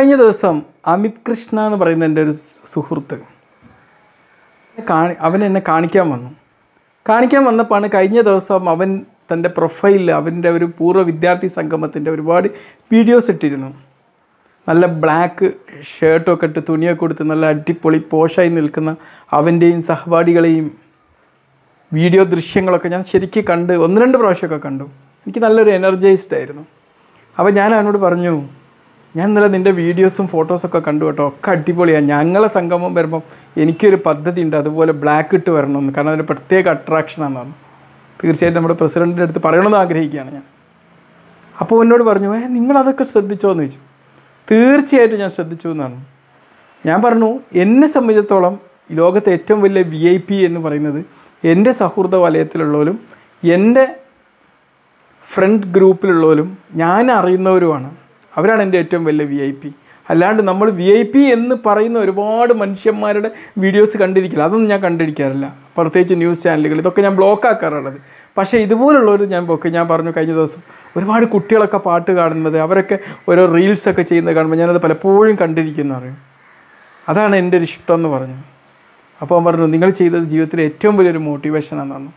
കഴിഞ്ഞ ദിവസം അമിത് കൃഷ്ണ എന്ന് പറയുന്ന എൻ്റെ ഒരു സുഹൃത്ത് അവൻ എന്നെ കാണിക്കാൻ വന്നപ്പോൾ കഴിഞ്ഞ ദിവസം അവൻ തൻ്റെ പ്രൊഫൈലിൽ അവൻ്റെ ഒരു പൂർവ്വ വിദ്യാർത്ഥി സംഗമത്തിൻ്റെ ഒരുപാട് വീഡിയോസ് ഇട്ടിരുന്നു. നല്ല ബ്ലാക്ക് ഷർട്ടൊക്കെ ഇട്ട് തുണിയൊക്കെ കൊടുത്ത് നല്ല അടിപൊളി പോഷായി നിൽക്കുന്ന അവൻ്റെയും സഹപാഠികളെയും വീഡിയോ ദൃശ്യങ്ങളൊക്കെ ഞാൻ ശരിക്കും കണ്ട് 1-2 പ്രാവശ്യമൊക്കെ കണ്ടു. എനിക്ക് നല്ലൊരു എനർജൈസ്ഡ് ആയിരുന്നു. അപ്പോൾ ഞാൻ അവനോട് പറഞ്ഞു, ഞാൻ ഇന്നലെ നിൻ്റെ വീഡിയോസും ഫോട്ടോസൊക്കെ കണ്ടു കേട്ടോ, ഒക്കെ അടിപൊളിയാണ്. ഞങ്ങളെ സംഗമം വരുമ്പം എനിക്കൊരു പദ്ധതി ഉണ്ട്, അതുപോലെ ബ്ലാക്ക് ഇട്ട് വരണമെന്ന്, കാരണം അതിൻ്റെ പ്രത്യേക അട്രാക്ഷനാണെന്ന് പറഞ്ഞു. തീർച്ചയായിട്ടും നമ്മുടെ പ്രസിഡൻറ്റിൻ്റെ അടുത്ത് പറയണമെന്ന് ആഗ്രഹിക്കുകയാണ് ഞാൻ. അപ്പോൾ എന്നോട് പറഞ്ഞു, നിങ്ങളതൊക്കെ ശ്രദ്ധിച്ചോ എന്ന് ചോദിച്ചു. തീർച്ചയായിട്ടും ഞാൻ ശ്രദ്ധിച്ചു എന്നാണ് ഞാൻ പറഞ്ഞു. എന്നെ സംബന്ധിച്ചിടത്തോളം ലോകത്തെ ഏറ്റവും വലിയ VIP എന്ന് പറയുന്നത് എൻ്റെ സൗഹൃദ വലയത്തിലുള്ളവരും എൻ്റെ ഫ്രണ്ട് ഗ്രൂപ്പിലുള്ളവരും ഞാൻ അറിയുന്നവരുമാണ്. അവരാണ് എൻ്റെ ഏറ്റവും വലിയ VIP. അല്ലാണ്ട് നമ്മൾ VIP എന്ന് പറയുന്ന ഒരുപാട് മനുഷ്യന്മാരുടെ വീഡിയോസ് കണ്ടിരിക്കില്ല. അതൊന്നും ഞാൻ കണ്ടിരിക്കാറില്ല, പ്രത്യേകിച്ച് ന്യൂസ് ചാനലുകൾ. ഇതൊക്കെ ഞാൻ ബ്ലോക്കാക്കാറുള്ളത്. പക്ഷേ ഇതുപോലുള്ളൊരു ഞാൻ പറഞ്ഞു കഴിഞ്ഞ ദിവസം ഒരുപാട് കുട്ടികളൊക്കെ പാട്ട് കാണുന്നത്, അവരൊക്കെ ഓരോ റീൽസൊക്കെ ചെയ്യുന്നത് കാണുമ്പോൾ ഞാനത് പലപ്പോഴും കണ്ടിരിക്കുന്നു പറയും. അതാണ് എൻ്റെ ഒരു ഇഷ്ടം എന്ന് പറഞ്ഞു. അപ്പോൾ അവൻ പറഞ്ഞു, നിങ്ങൾ ചെയ്തത് ജീവിതത്തിലെ ഏറ്റവും വലിയൊരു മോട്ടിവേഷനാണെന്ന് പറഞ്ഞു.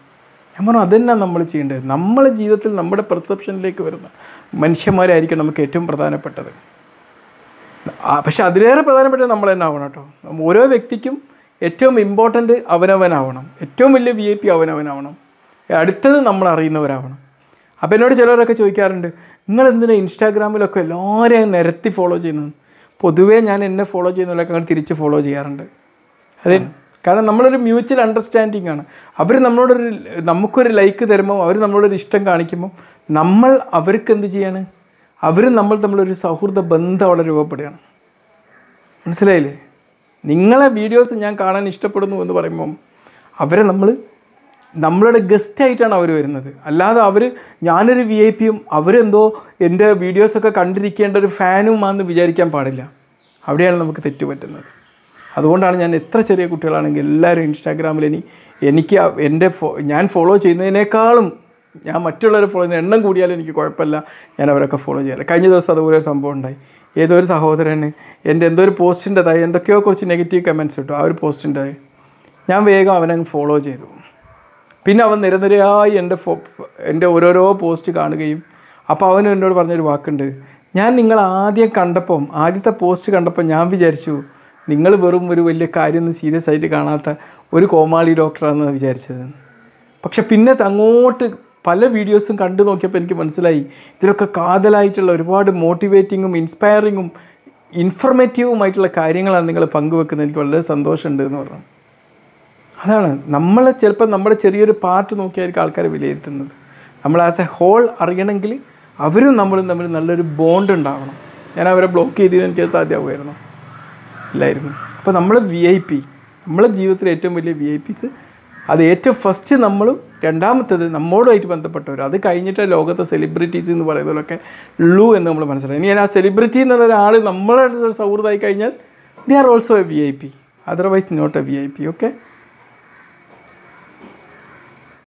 ഞാൻ പറഞ്ഞു, അതെന്നാണ് നമ്മൾ ചെയ്യേണ്ടത്. നമ്മളെ ജീവിതത്തിൽ നമ്മുടെ പെർസെപ്ഷനിലേക്ക് വരുന്ന മനുഷ്യന്മാരായിരിക്കും നമുക്ക് ഏറ്റവും പ്രധാനപ്പെട്ടത്. പക്ഷെ അതിലേറെ പ്രധാനപ്പെട്ടത് നമ്മൾ തന്നെ ആവണം കേട്ടോ. ഓരോ വ്യക്തിക്കും ഏറ്റവും ഇമ്പോർട്ടൻറ്റ് അവനവനാവണം. ഏറ്റവും വലിയ VIP അവനവനാവണം. അടുത്തത് നമ്മൾ അറിയുന്നവരാവണം. അപ്പോൾ എന്നോട് ചിലവരൊക്കെ ചോദിക്കാറുണ്ട്, നിങ്ങളെന്തിനാണ് ഇൻസ്റ്റാഗ്രാമിലൊക്കെ എല്ലാവരെയും നിരത്തി ഫോളോ ചെയ്യുന്നത്? പൊതുവേ ഞാൻ എന്നെ ഫോളോ ചെയ്യുന്നവരൊക്കെ അങ്ങനെ തിരിച്ച് ഫോളോ ചെയ്യാറുണ്ട്. അതെ, കാരണം നമ്മളൊരു മ്യൂച്വൽ അണ്ടർസ്റ്റാൻഡിങ് ആണ്. അവർ നമ്മളോടൊരു നമുക്കൊരു ലൈക്ക് തരുമ്പോൾ, അവർ നമ്മളോടൊരു ഇഷ്ടം കാണിക്കുമ്പോൾ നമ്മൾ അവർക്ക് എന്ത് ചെയ്യാണ്, അവരും നമ്മൾ തമ്മിലൊരു സൗഹൃദ ബന്ധം അവിടെ രൂപപ്പെടുകയാണ്. മനസ്സിലായില്ലേ? നിങ്ങളെ വീഡിയോസ് ഞാൻ കാണാൻ ഇഷ്ടപ്പെടുന്നു എന്ന് പറയുമ്പം അവരെ നമ്മളുടെ ഗസ്റ്റായിട്ടാണ് അവർ വരുന്നത്. അല്ലാതെ അവർ ഞാനൊരു VIP അവരെന്തോ എൻ്റെ വീഡിയോസൊക്കെ കണ്ടിരിക്കേണ്ട ഒരു ഫാനുമാണെന്ന് വിചാരിക്കാൻ പാടില്ല. അവിടെയാണ് നമുക്ക് തെറ്റുപറ്റുന്നത്. അതുകൊണ്ടാണ് ഞാൻ എത്ര ചെറിയ കുട്ടികളാണെങ്കിൽ എല്ലാവരും ഇൻസ്റ്റാഗ്രാമിൽ എനിക്ക് ഞാൻ ഫോളോ ചെയ്യുന്നതിനേക്കാളും ഞാൻ മറ്റുള്ളവരെ ഫോളോ ചെയ്യുന്ന എണ്ണം കൂടിയാലും എനിക്ക് കുഴപ്പമില്ല, ഞാൻ അവരൊക്കെ ഫോളോ ചെയ്യാറ്. കഴിഞ്ഞ ദിവസം അതുപോലെ ഒരു സംഭവം ഉണ്ടായി. ഏതോ ഒരു സഹോദരന് എൻ്റെ എന്തോ ഒരു പോസ്റ്റിൻ്റെതായി എന്തൊക്കെയോ കുറച്ച് നെഗറ്റീവ് കമൻറ്റ്സ് കിട്ടും. ആ ഒരു പോസ്റ്റിൻ്റെ ഞാൻ വേഗം അവനങ്ങ് ഫോളോ ചെയ്തു. പിന്നെ അവൻ നിരന്തരമായി എൻ്റെ ഓരോരോ പോസ്റ്റ് കാണുകയും അപ്പോൾ അവൻ എന്നോട് പറഞ്ഞൊരു വാക്കുണ്ട്. ഞാൻ നിങ്ങൾ ആദ്യത്തെ പോസ്റ്റ് കണ്ടപ്പോൾ ഞാൻ വിചാരിച്ചു നിങ്ങൾ വെറും ഒരു വലിയ കാര്യമൊന്നും സീരിയസ് ആയിട്ട് കാണാത്ത ഒരു കോമാളി ഡോക്ടറാണെന്ന് വിചാരിച്ചത്. പക്ഷെ പിന്നെ അങ്ങോട്ട് പല വീഡിയോസും കണ്ടു നോക്കിയപ്പോൾ എനിക്ക് മനസ്സിലായി ഇതിലൊക്കെ കാതലായിട്ടുള്ള ഒരുപാട് മോട്ടിവേറ്റിങ്ങും ഇൻസ്പയറിങ്ങും ഇൻഫർമേറ്റീവുമായിട്ടുള്ള കാര്യങ്ങളാണ് നിങ്ങൾ പങ്കുവെക്കുന്നത്. എനിക്ക് വളരെ സന്തോഷമുണ്ട് എന്ന് പറഞ്ഞു. അതാണ് നമ്മളെ ചിലപ്പോൾ നമ്മുടെ ചെറിയൊരു പാർട്ട് നോക്കിയായിരിക്കും ആൾക്കാർ വിലയിരുത്തുന്നത്. നമ്മൾ ആസ് എ ഹോൾ അറിയണമെങ്കിൽ അവരും നമ്മളും തമ്മിൽ നല്ലൊരു ബോണ്ട് ഉണ്ടാവണം. ഞാൻ അവരെ ബ്ലോക്ക് ചെയ്തത് എനിക്ക് സാധ്യമാവുമായിരുന്നു ഇല്ലായിരുന്നു. അപ്പോൾ നമ്മൾ VIP, നമ്മളെ ജീവിതത്തിലെ ഏറ്റവും വലിയ VIPs, അത് ഏറ്റവും ഫസ്റ്റ് നമ്മളും രണ്ടാമത്തേത് നമ്മളുമായിട്ട് ബന്ധപ്പെട്ടവർ. അത് കഴിഞ്ഞിട്ട് ലോകത്തെ സെലിബ്രിറ്റീസ് എന്ന് പറയുന്നവരൊക്കെ ഉള്ളൂ എന്ന് നമ്മൾ മനസ്സിലായി. ഇനി ആ സെലിബ്രിറ്റി എന്നുള്ള ഒരാൾ നമ്മളെ സൗഹൃദമായി കഴിഞ്ഞാൽ they are also a VIP, otherwise not a VIP. Okay.